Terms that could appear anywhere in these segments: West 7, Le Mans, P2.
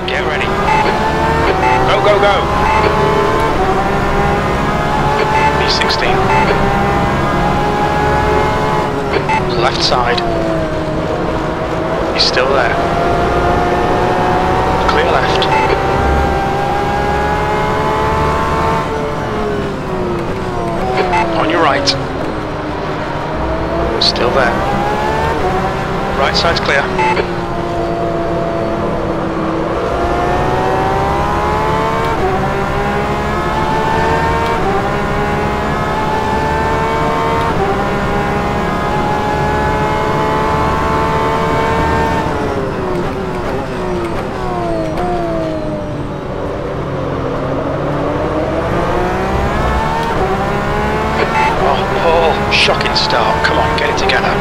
mate, get ready. Go, go, go. B16. Left side. He's still there. Clear left. On your right. Still there. Right side's clear. Shocking start, come on, get it together.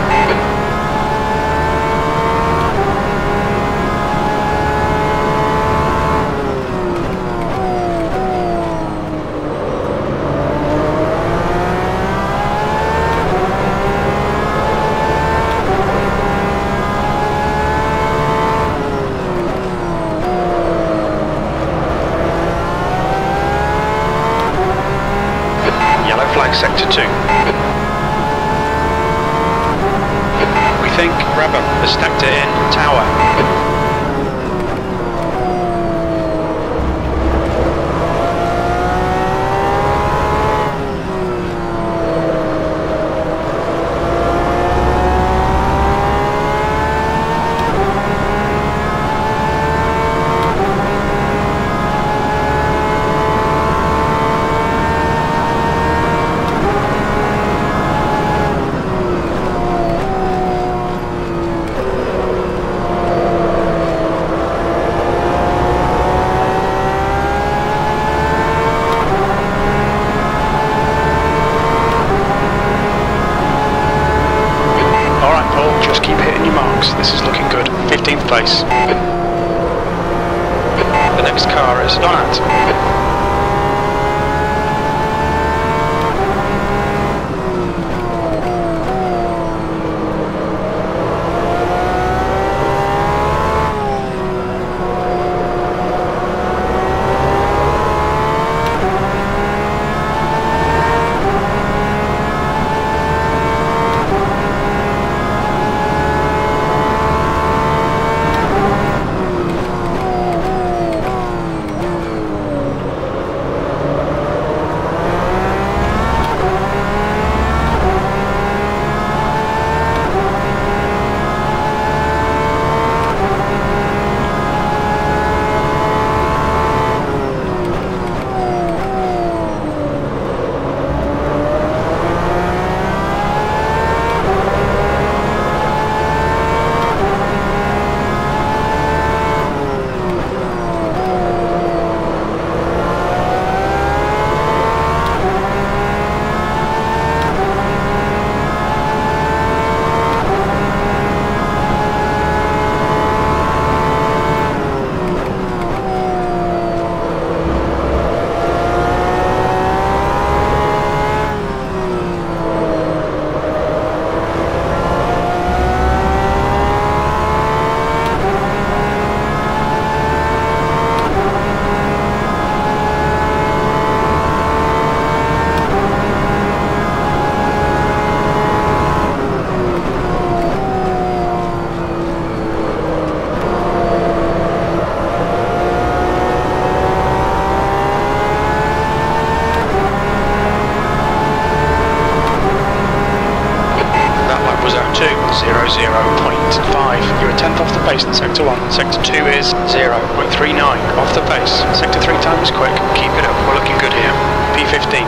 Yellow flag sector 2. Grab up the stacked it in tower. This is looking good. 15th place. The next car is not. Sector 1, Sector 2 is 0.39, off the pace. Sector 3 time is quick, keep it up, we're looking good here. P15.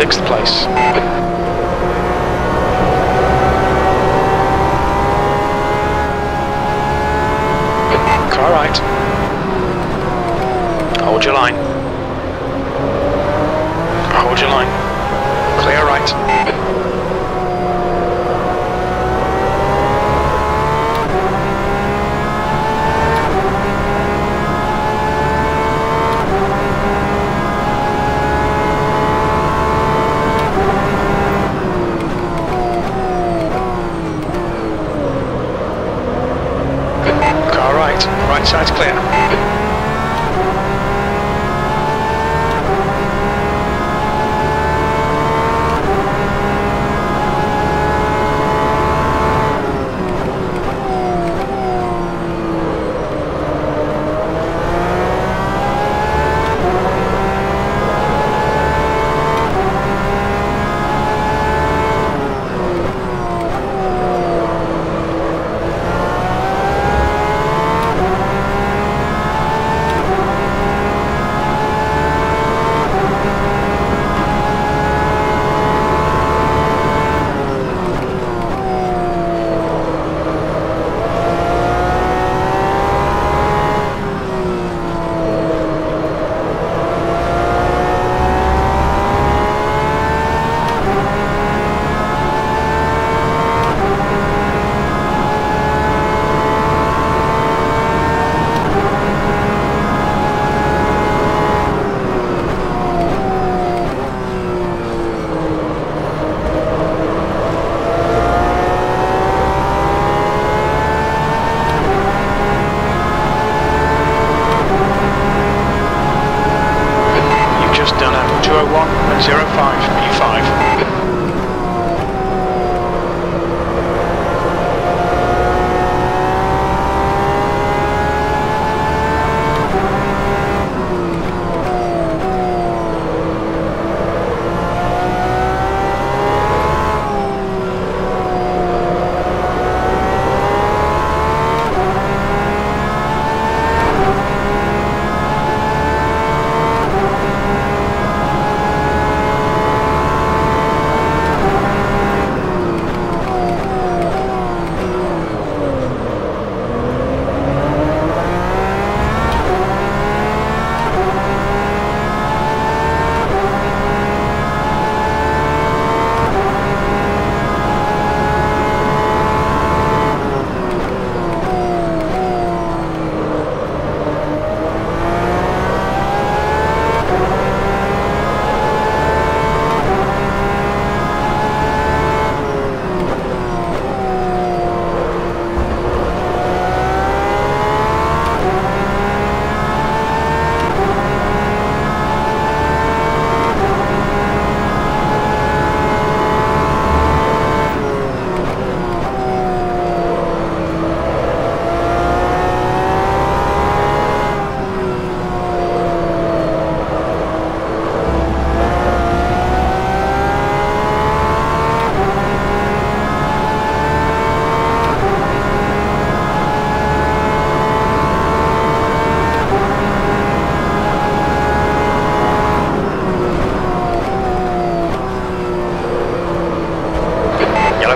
sixth place. Car right. Hold your line. Hold your line. Clear right. Right side's clear.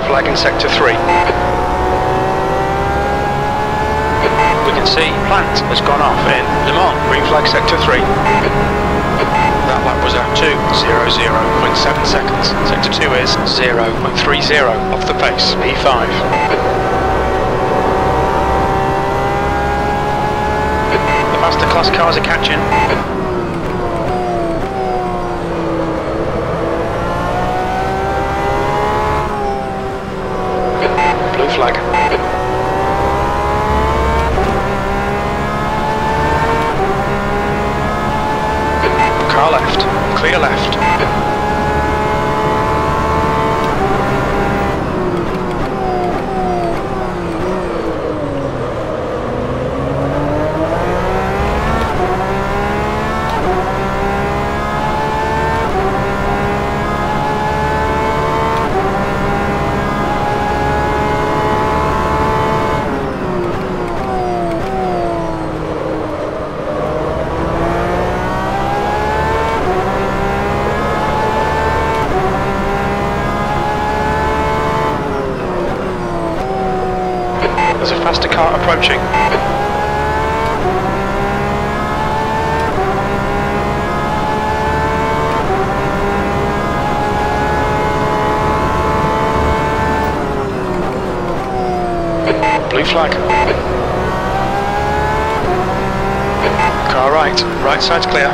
Flag in sector 3. We can see Plant has gone off in Le Mans, green flag sector 3. That lap was 0.7 seconds. Sector 2 is 0.30 off the pace, P5. The faster class cars are catching. Car left, clear left. There's a faster car approaching. Blue flag. Car right. Right side's clear.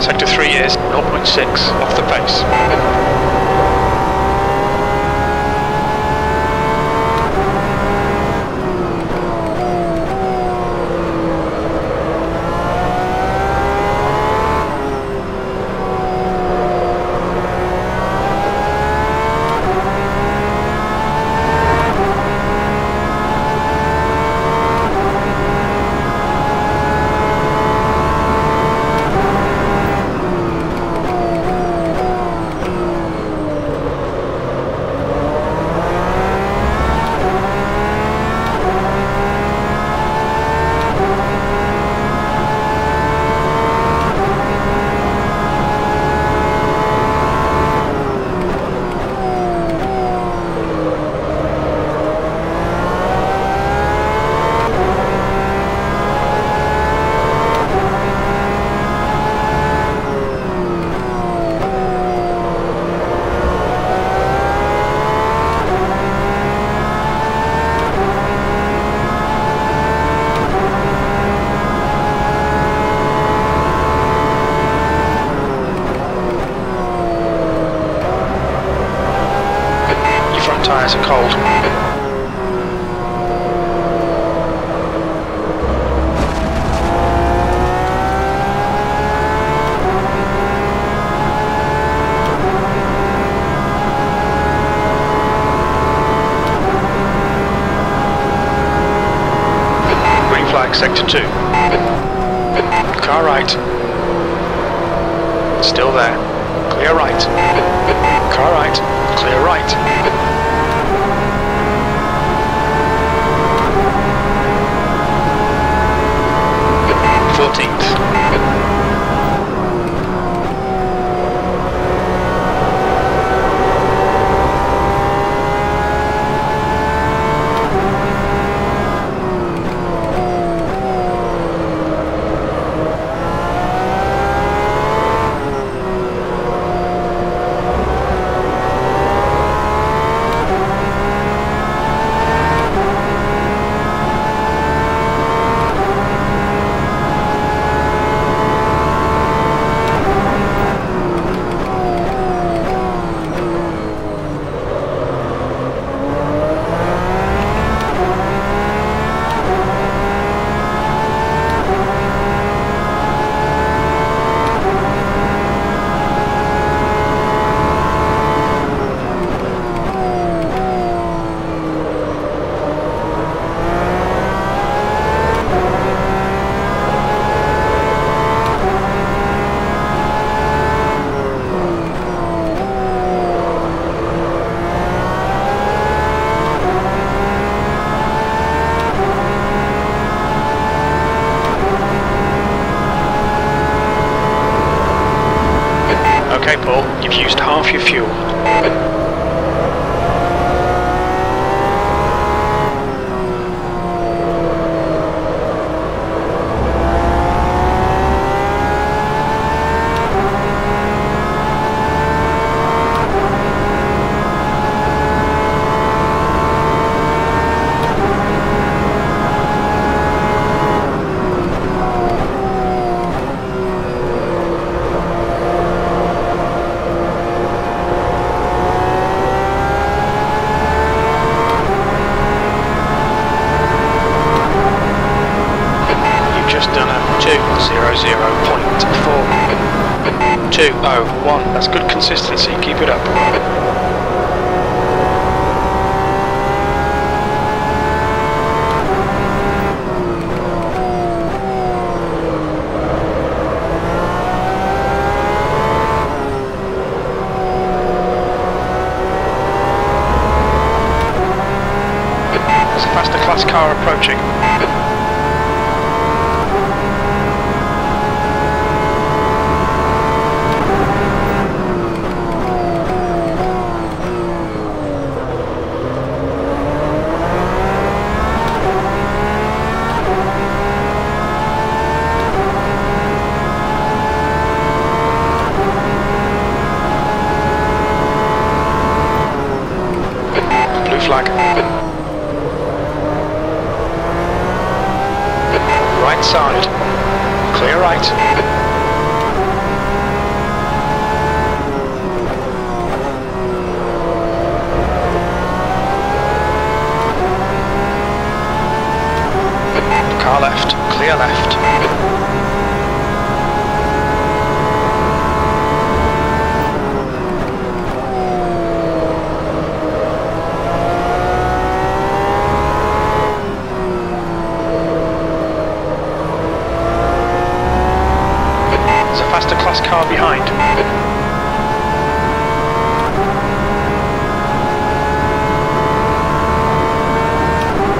Sector 3 is 0.6 off the pace. Tires are cold. Green flag, sector 2. Car right. Still there. Clear right. Car right. Clear right. Okay, Paul, you've used half your fuel. Just done a 200.4. 201. That's good consistency. Keep it up. Car approaching. 0.26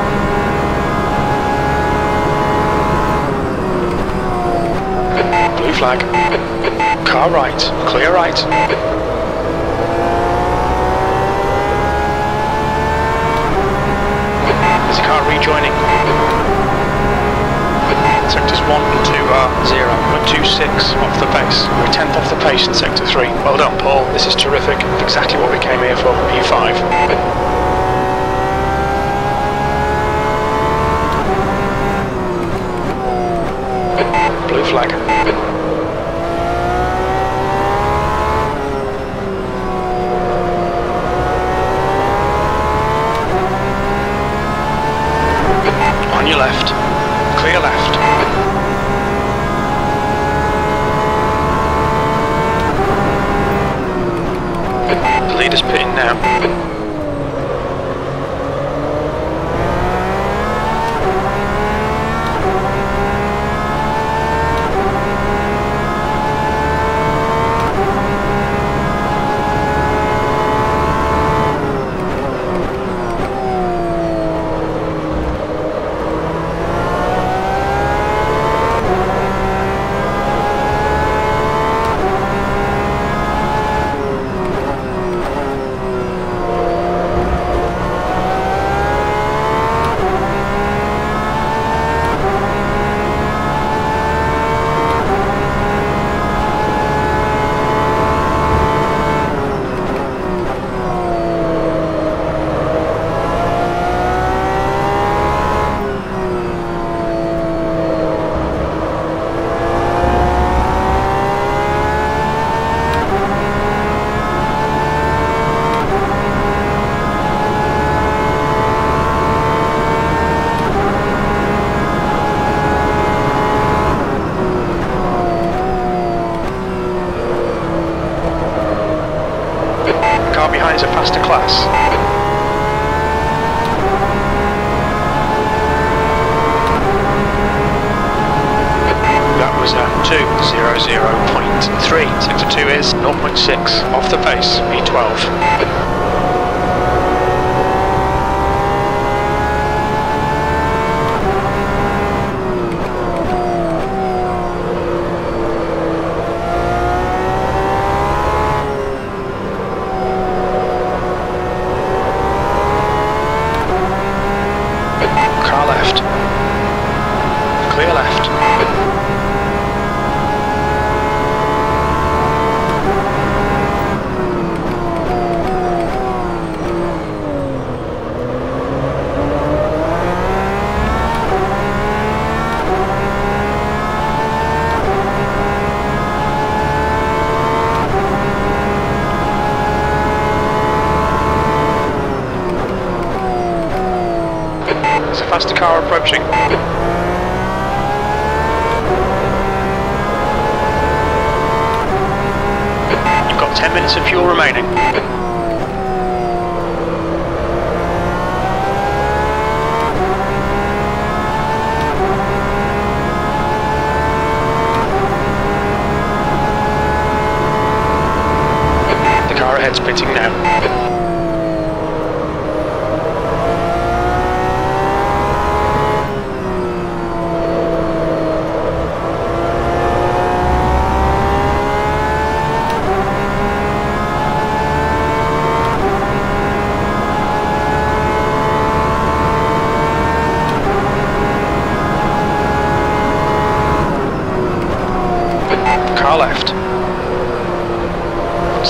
off the pace. We're 10th off the pace in sector 3. Well done, Paul. This is terrific. Exactly what we came here for. P5. Blue flag. On your left. Clear left. The leader's put in now. 10 minutes of fuel remaining. The car ahead's pitting now.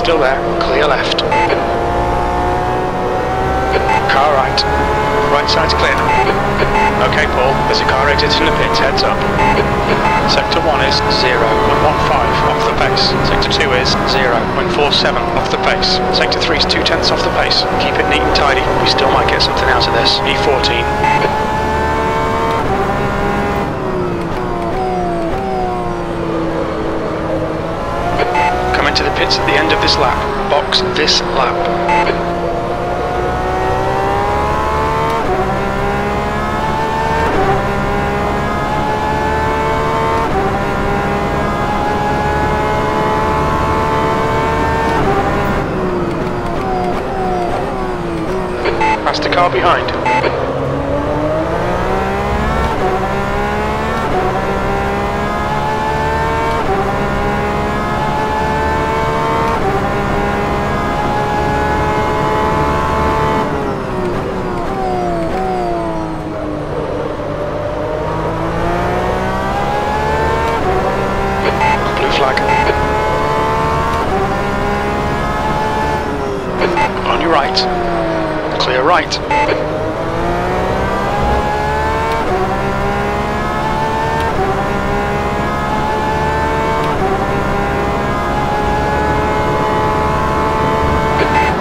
Still there, clear left. Car right. Right side's clear. Okay, Paul, there's a car exiting the pits, heads up. Sector 1 is 0.15 off the pace. Sector 2 is 0.47 off the pace. Sector 3 is 2/10 off the pace. Keep it neat and tidy. We still might get something out of this. E14. To the pits at the end of this lap. Box this lap. Pass the car behind. Clear right.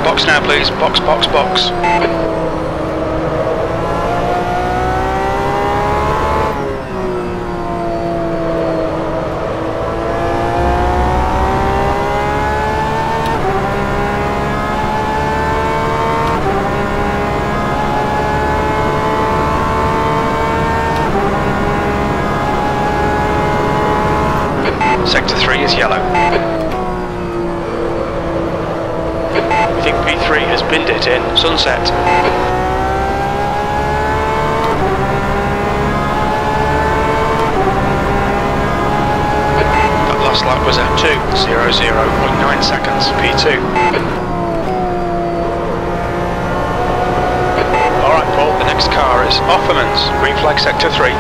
Box now, please. Box, box, box. Sector 3 is yellow. I think P3 has binned it in. Sunset. That last lap was at 2:00.9 seconds. P2. Alright, Paul, the next car is Offerman's. Green flag Sector 3.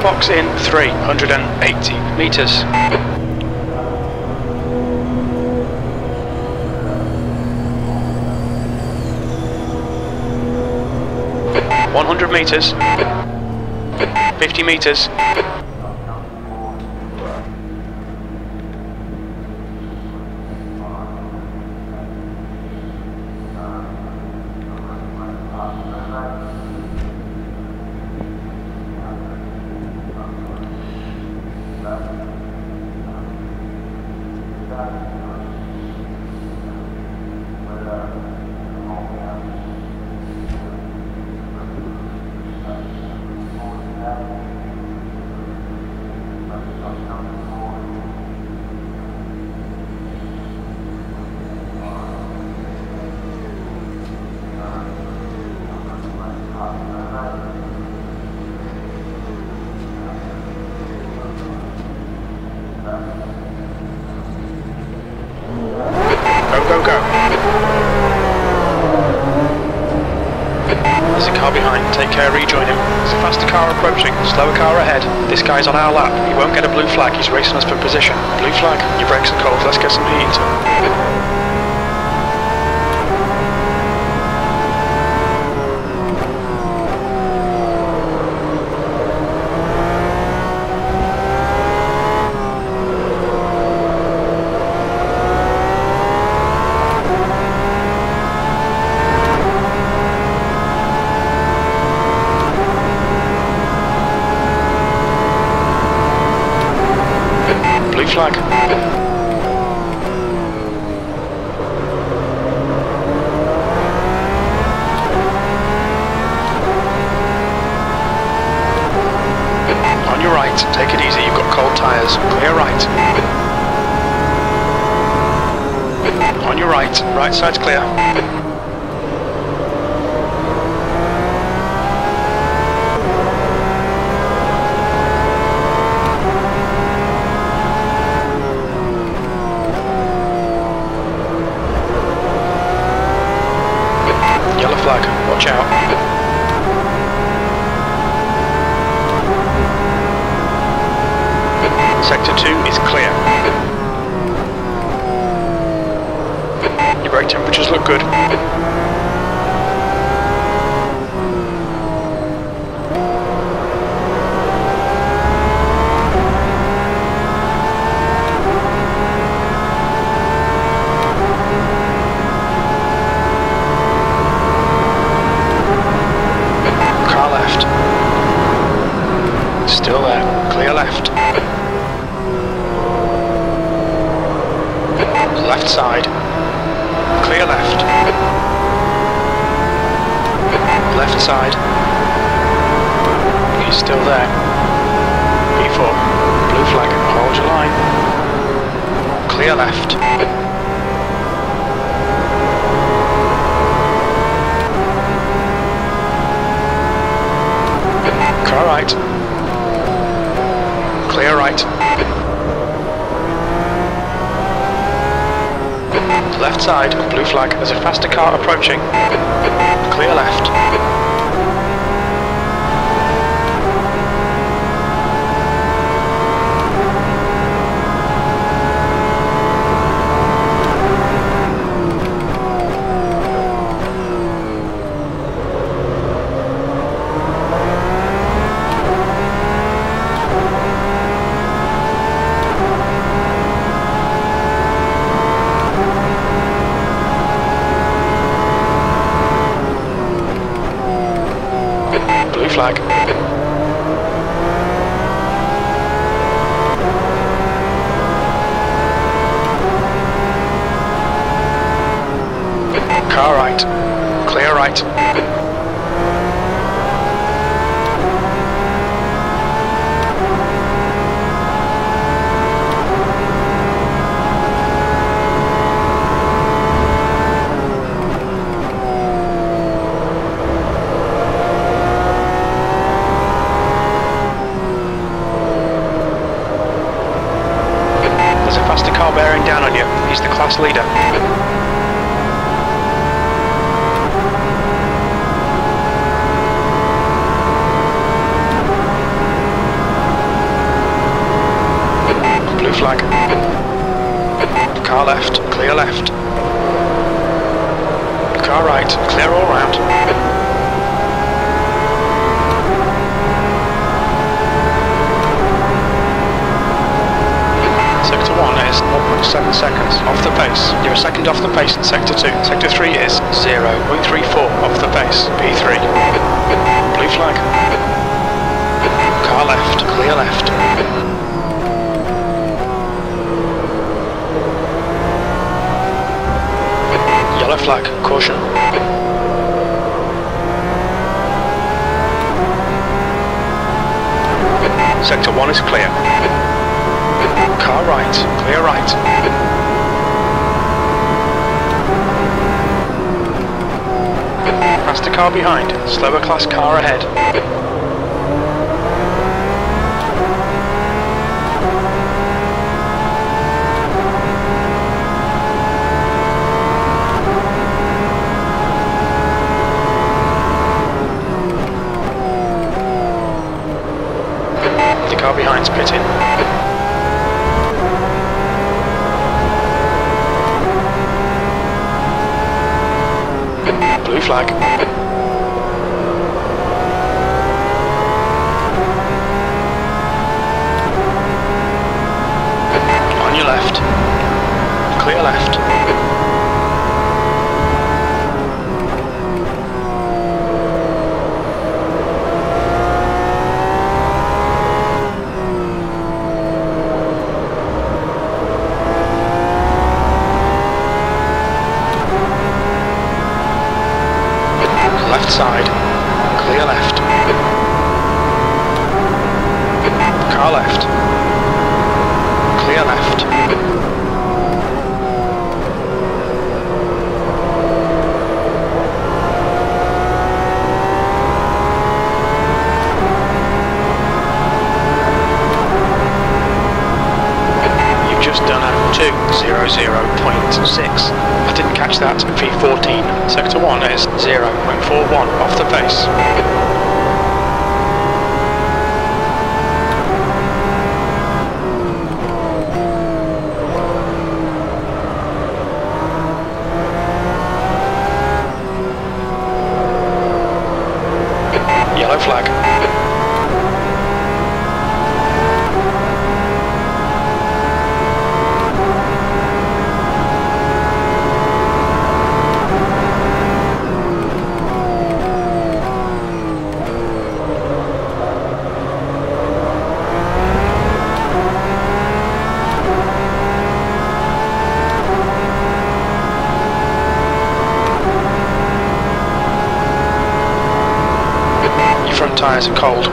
Box in 380 meters. 100 meters, 50 meters, 50 0.7 seconds off the pace. You're a second off the pace in sector 2. Sector 3 is 0.34 off the pace. P3. Blue flag. Car left. Clear left. Yellow flag, caution. Sector 1 is clear. Car right, clear right. Faster car behind, slower class car ahead. Car behind's pitting. Blue flag. On your left. Clear left. Left side, clear left. Car left, clear left. You've just done a 2:00.6. I didn't catch that. P14. Sector 1 is 0.41 off the pace. Yellow flag. Front tyres are cold.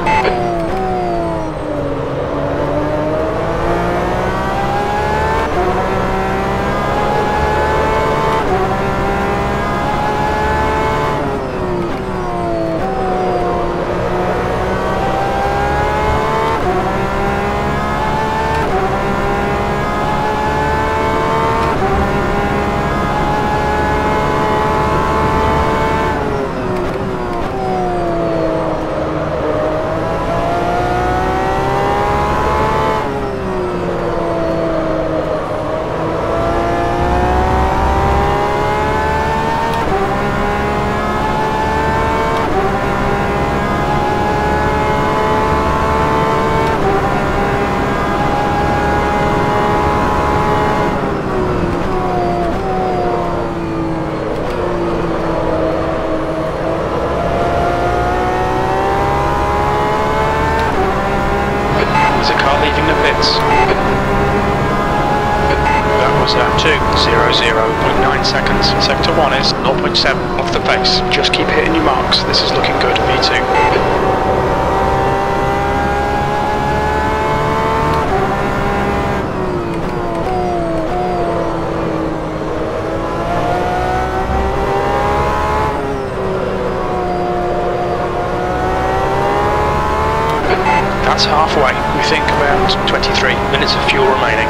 At 2:00.9 seconds. Sector 1 is 0.7 off the pace. Just keep hitting your marks. This is looking good. P2. That's halfway. We think about 23 minutes of fuel remaining.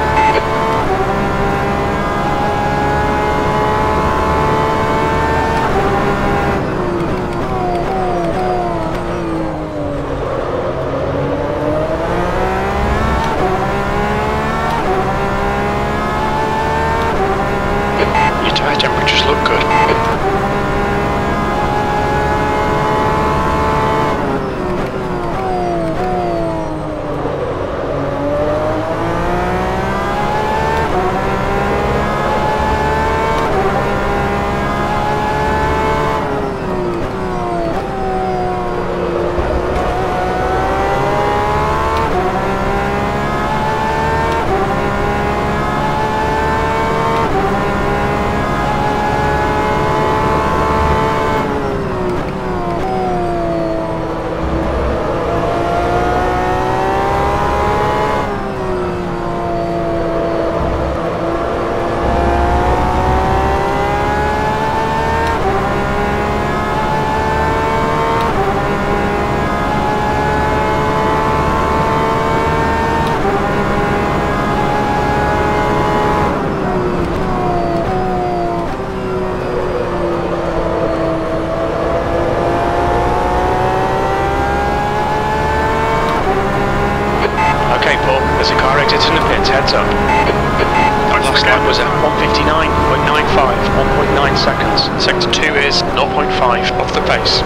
There's a car exit in the pits, heads up. Our last lap was at 1:59.95, 1.9 seconds. Sector 2 is 0.5 off the pace.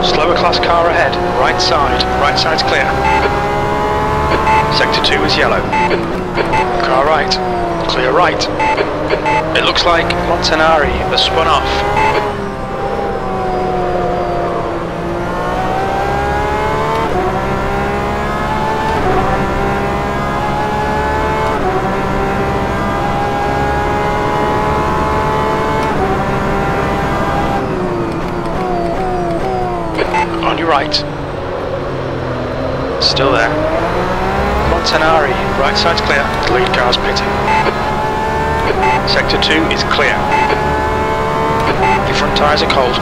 Slower class car ahead, right side. Right side's clear. Sector 2 is yellow. Car right. Clear right. It looks like Montanari has spun off. Right. Still there. Montanari, right side's clear. The lead car's pitting. Sector 2 is clear. The front tyres are cold.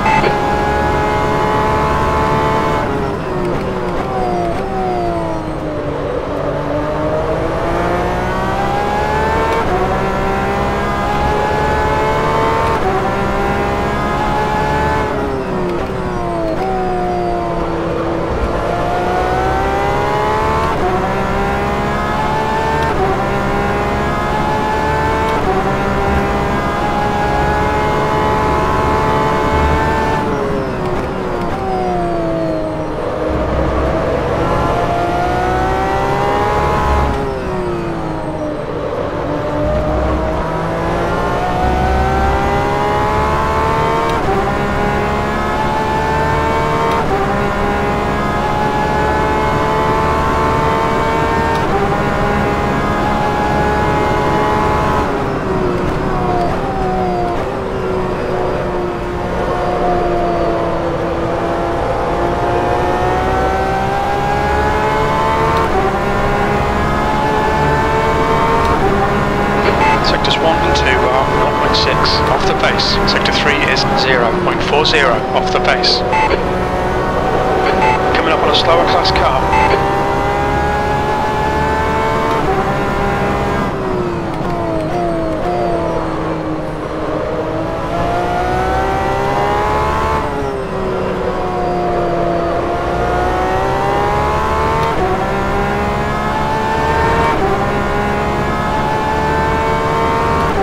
Sector 3 is 0.40 off the pace. Coming up on a slower class car.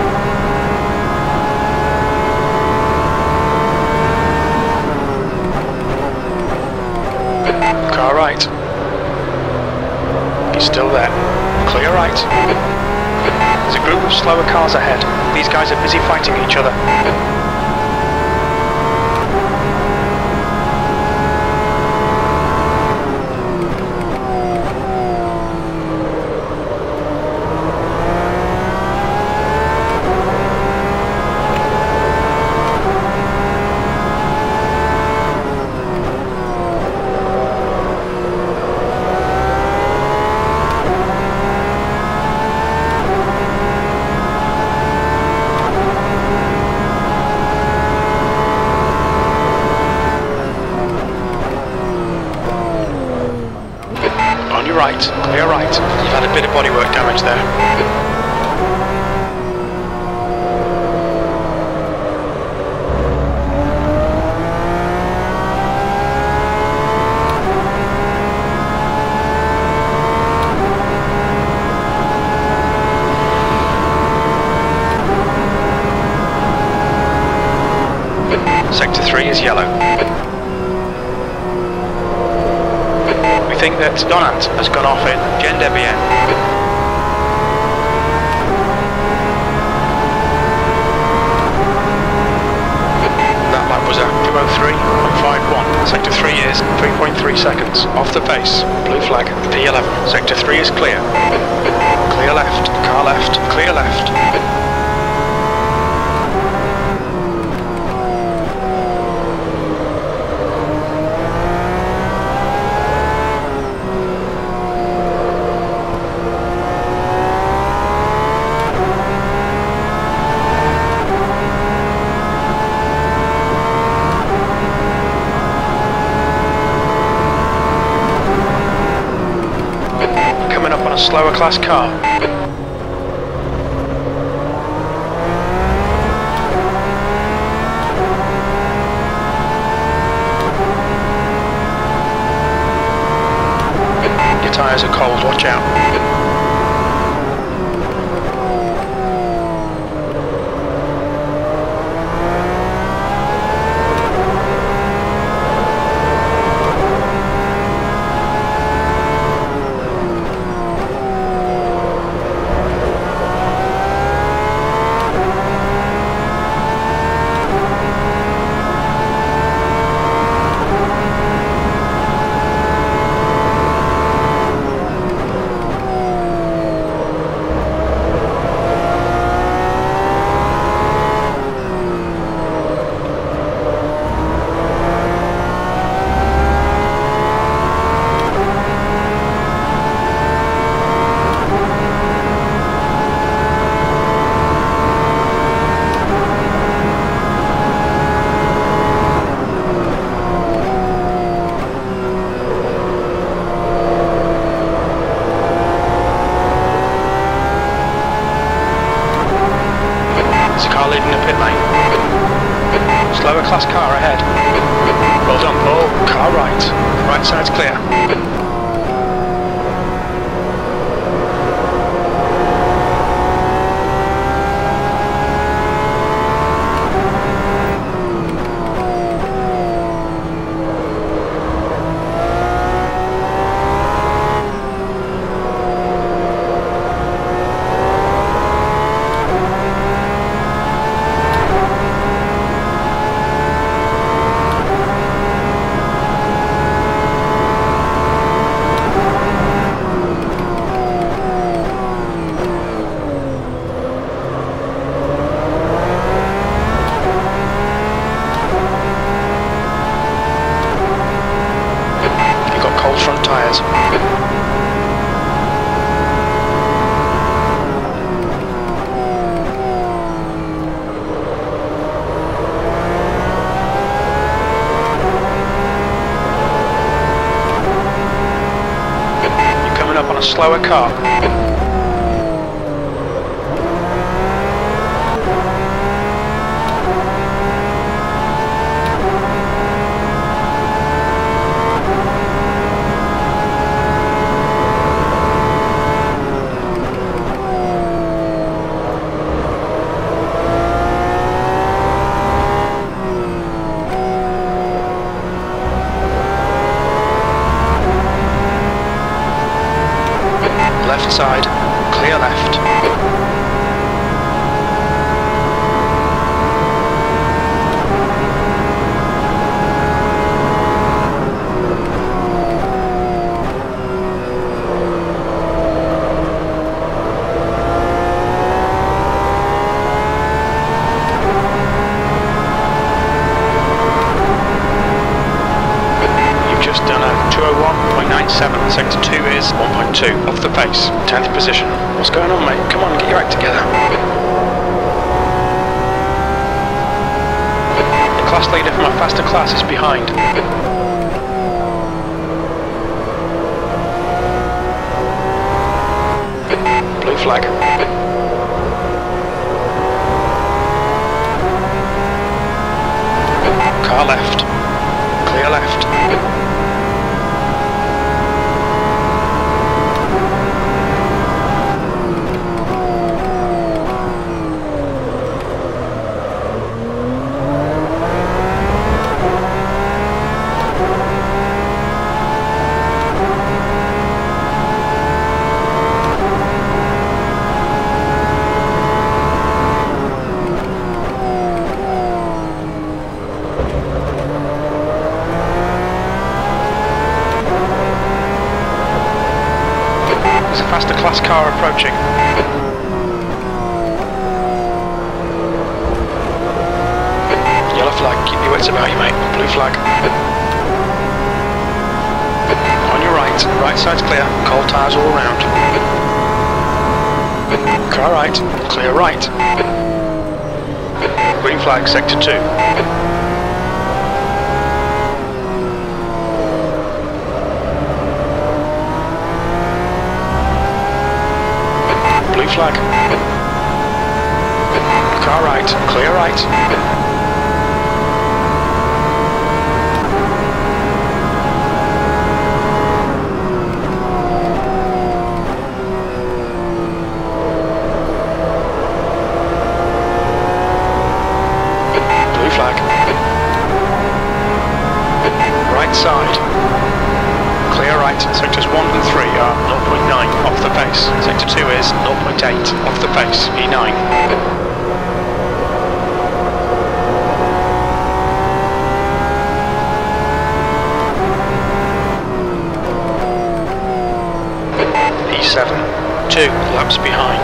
Still there. Clear right. There's a group of slower cars ahead. These guys are busy fighting each other. Right, clear right. You've had a bit of bodywork damage there. Sector 3 is yellow. I think that Donat has gone off in Gendebien. That lap was a 2:03.51. Sector 3 is 3.3 seconds off the pace. Blue flag, P11. Sector 3 is clear. Clear left, car left, clear left. Slower class car. You're tires are cold, watch out. Class car ahead. Well done, Paul. Car right. Right side's clear. A slower car. Left side, clear left. Sector 2 is 1.2, off the pace, 10th position. What's going on, mate? Come on, get your act together. The class leader from a faster class is behind. Blue flag. Car left. Clear left. Faster class car approaching. Yellow flag, keep your wits about you, mate. Blue flag. On your right, right side's clear, cold tires all around. Car right, clear right. Green flag, sector 2. Flag. Car right, clear right. Sector 2 is 0.8 off the pace, E9. Two laps behind.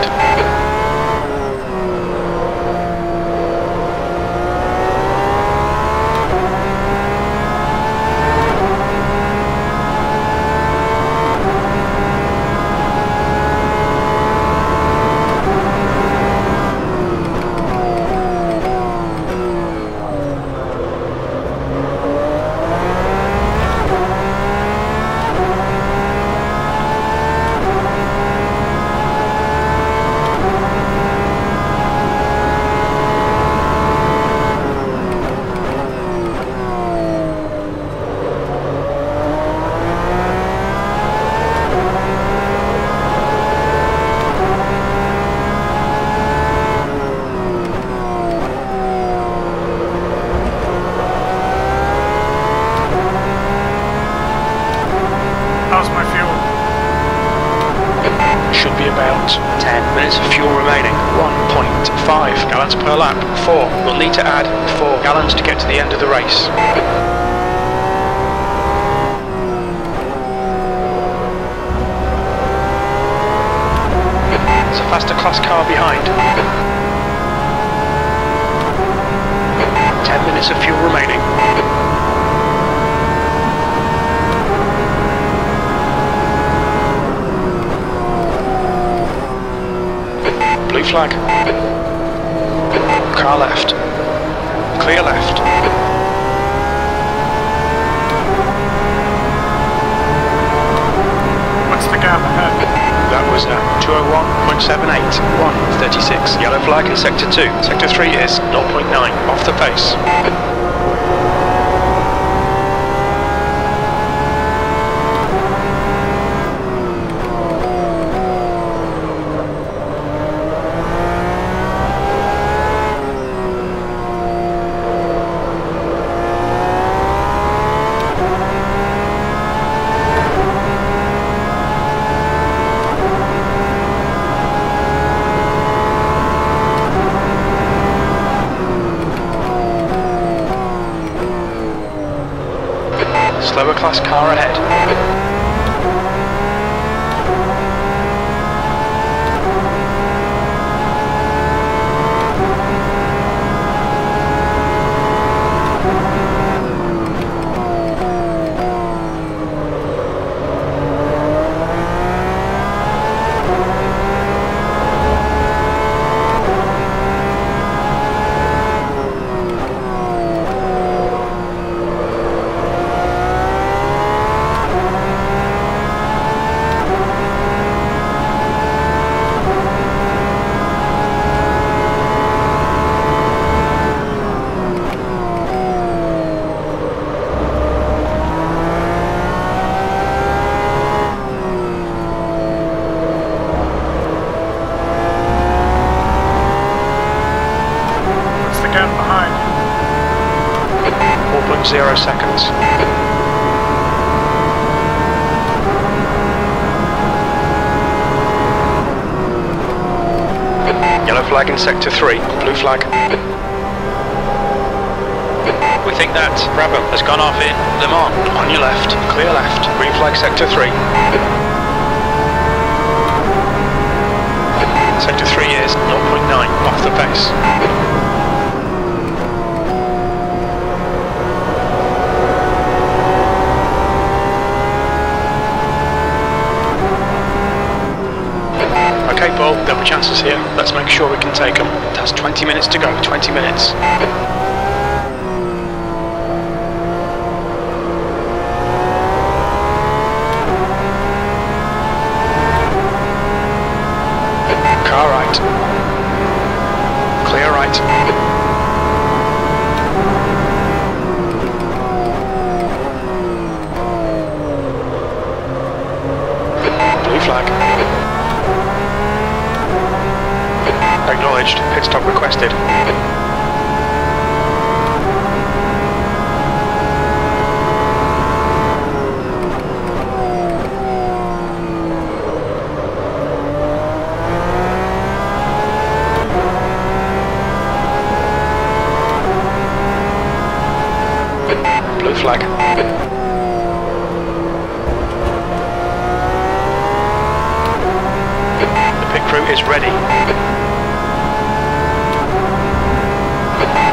Sector 3, blue flag. We think that Bravo has gone off in Le Mans. On your left, clear left. Green flag Sector 3. Sector 3 is 0.9 off the pace. Okay, Paul, double chances here. Let's make sure we can take them. It has 20 minutes to go, 20 minutes. Car right. Clear right. Blue flag. Acknowledged. Pit stop requested. flag. The pit crew is ready.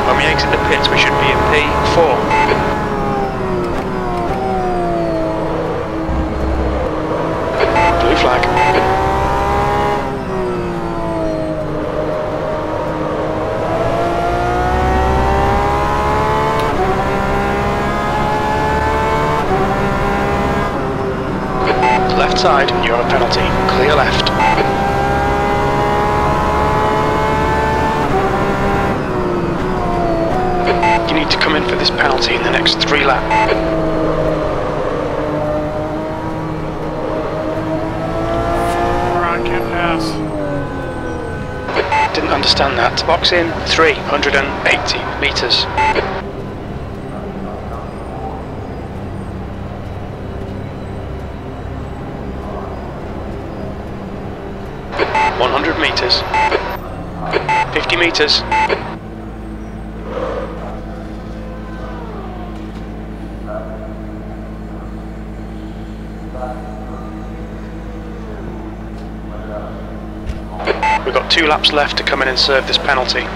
When we exit the pits, we should be in P4. Blue flag. Left side, you're on penalty. Clear left. You need to come in for this penalty in the next 3 laps. Didn't understand that. Box in 380 meters. But 100 meters. But 50 meters. We've got 2 laps left to come in and serve this penalty.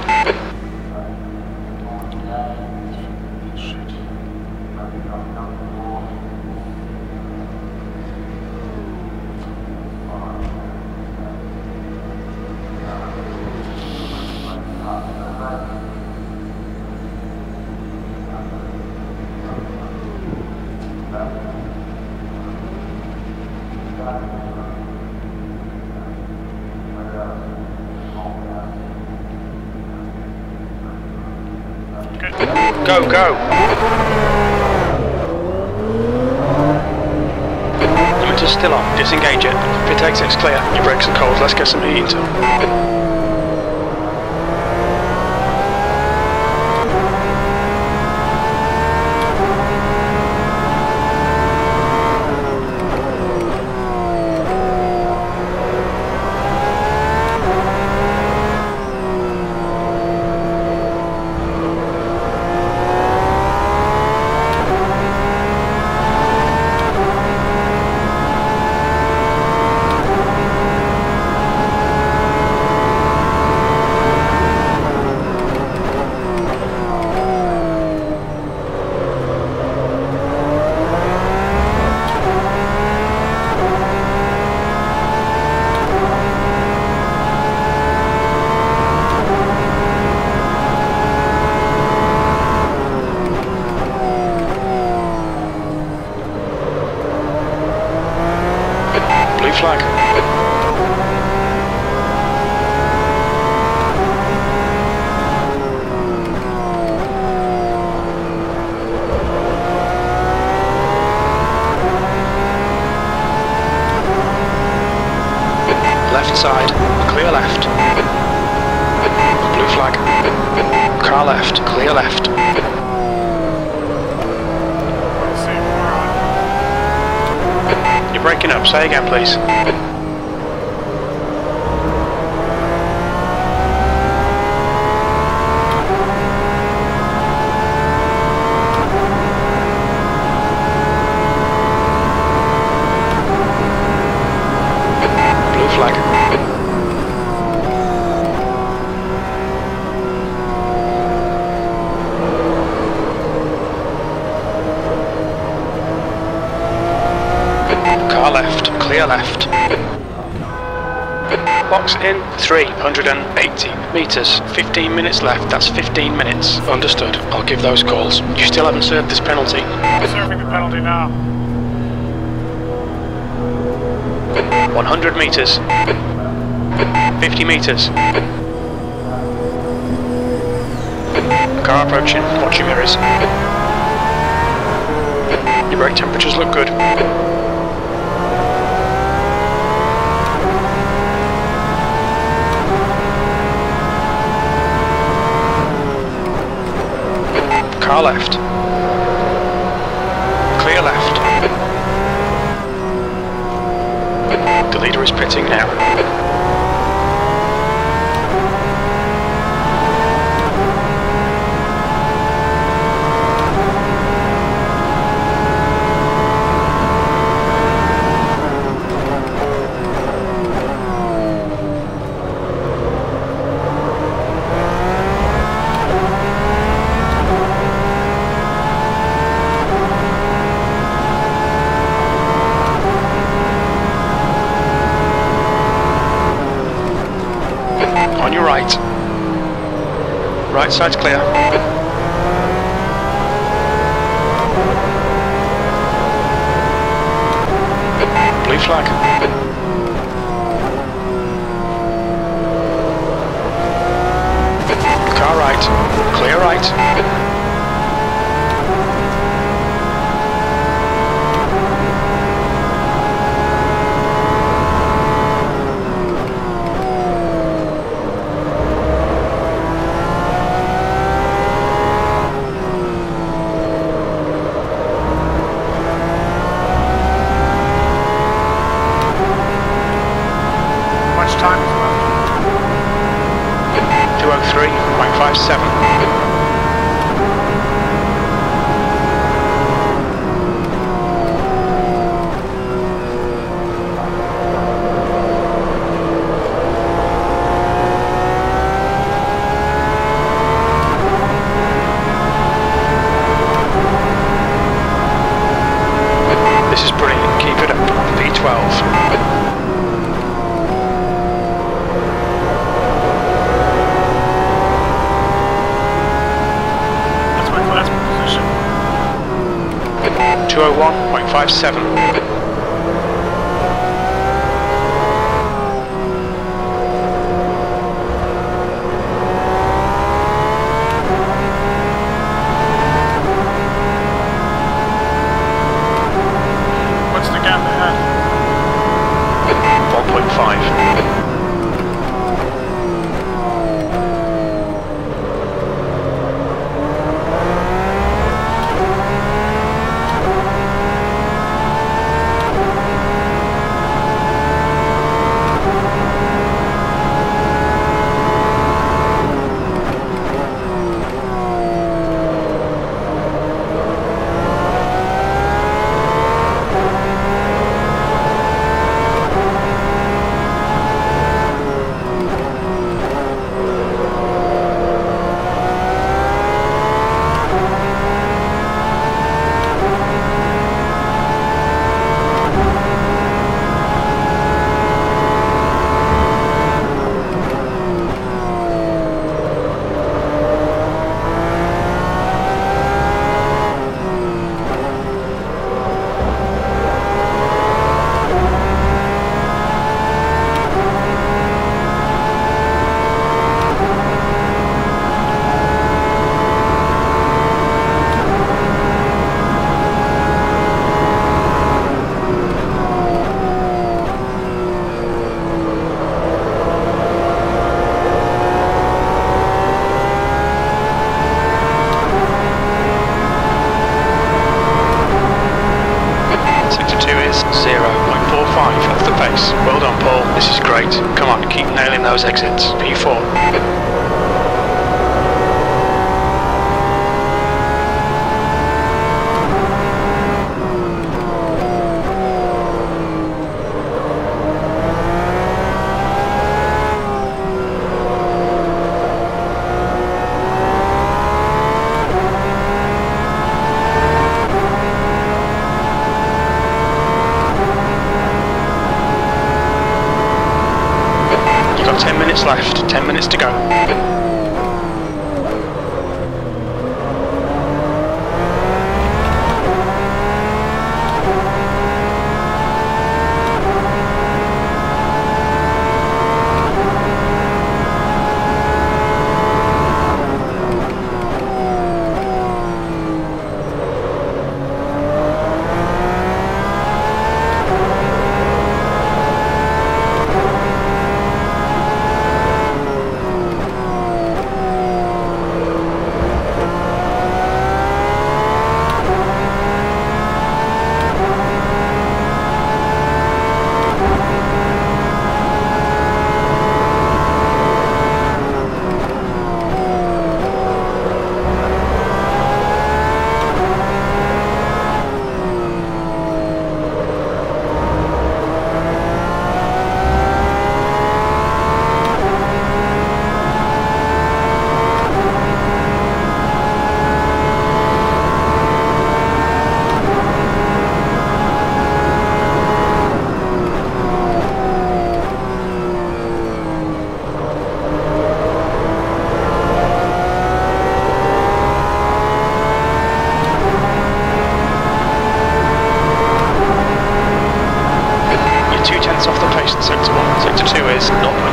Go, go! Limiter's still on, disengage it. Pit exit's clear, your brakes are cold, let's get some heat into flag. Left side, clear left. Blue flag. Car left, clear left. You're breaking up, say again please. Blue flag. Car left, clear left. Box in 380 meters. 15 minutes left, that's 15 minutes. Understood, I'll give those calls. You still haven't served this penalty. I'm serving the penalty now. 100 meters. 50 meters. Car approaching, watch your mirrors. Your brake temperatures look good. Car left. Clear left. The leader is pitting now. right. Right side's clear. Blue flag. Car right, clear right. Much time is left. 203.57. This is brilliant, keep it up, P12. Seven. What's the gap ahead? 1.5. Well done, Paul. This is great. Come on, keep nailing those exits. P4. Got 10 minutes left, 10 minutes to go.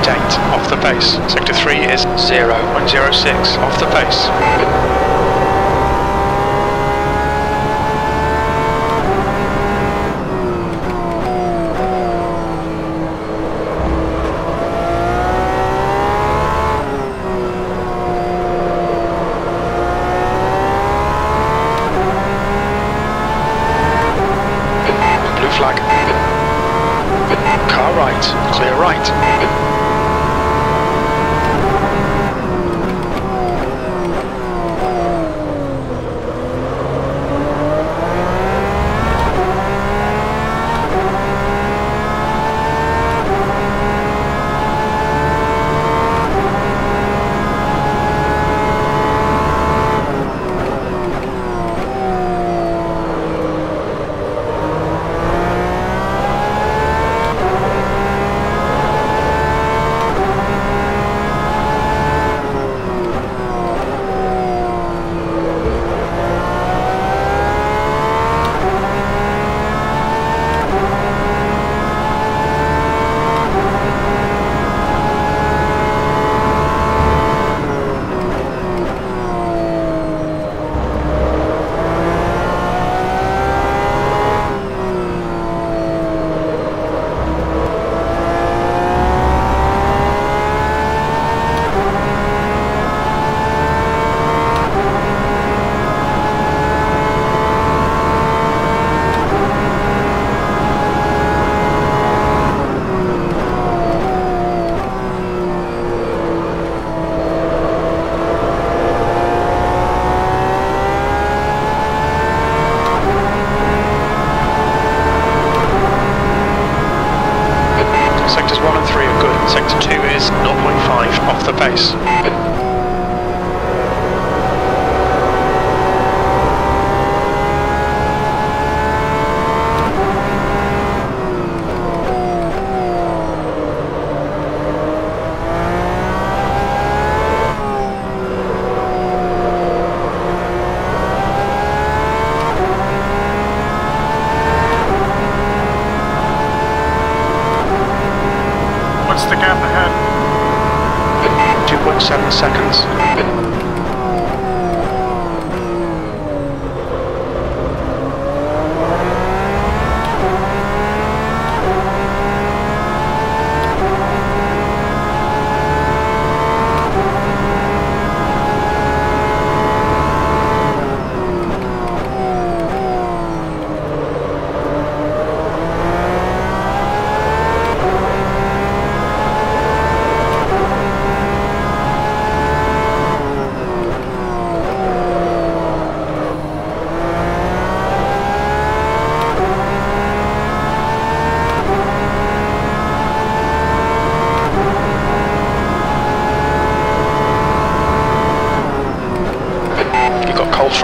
8 off the base. Sector 3 is 0106 off the base.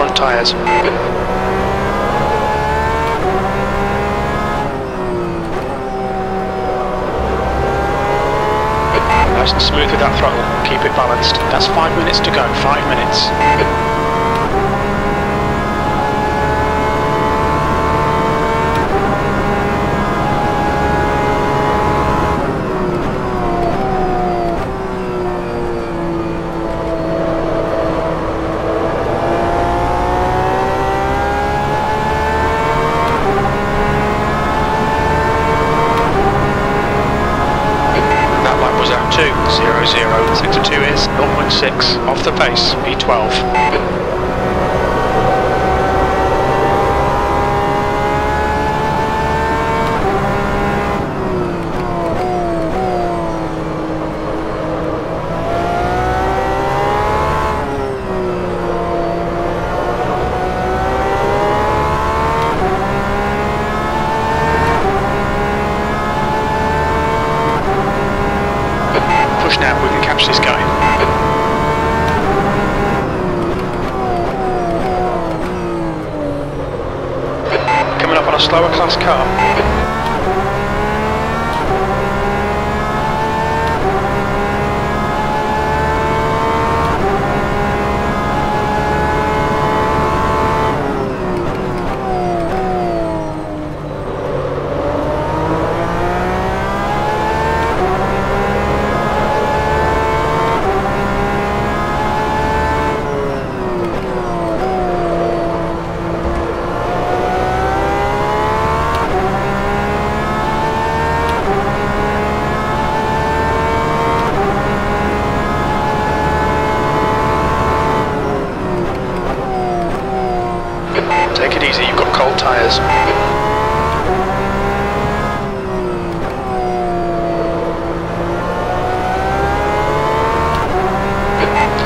Front tires. Nice and smooth with that throttle. Keep it balanced. That's 5 minutes to go. 5 minutes. Off the base, P12. Slower class car. tires.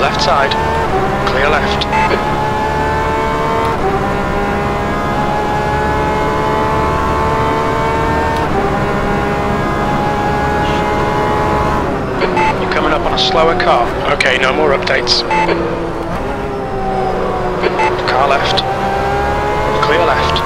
Left side, clear left. You're coming up on a slower car. Okay, no more updates. Car left, clear left.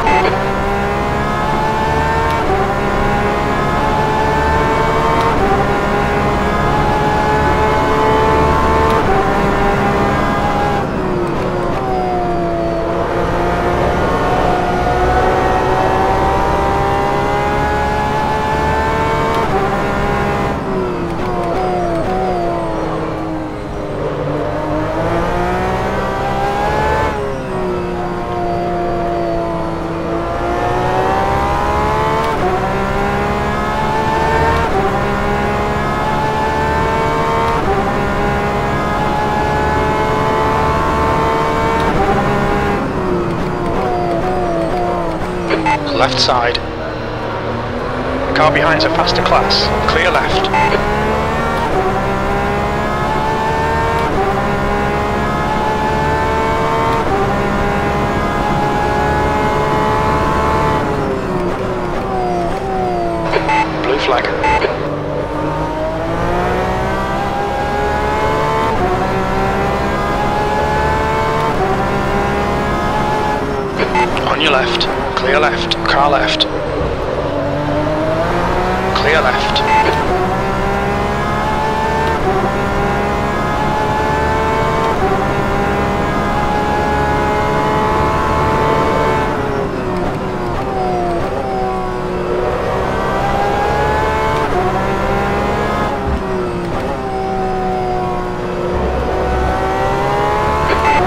Left side. The car behind's a faster class. Clear left. Blue flag. On your left. Clear left. Car left. Clear left.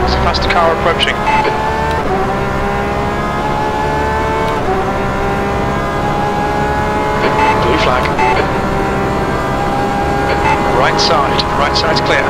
There's a faster car approaching. Flag. Right side. Right side's clear.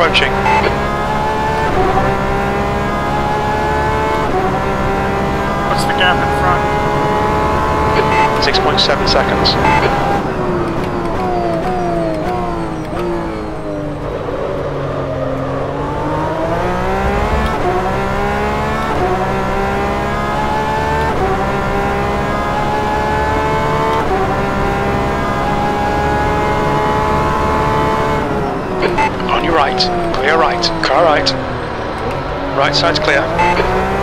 Approaching. What's the gap in front? 6.7 seconds. Right, clear right, car right. Right side's clear.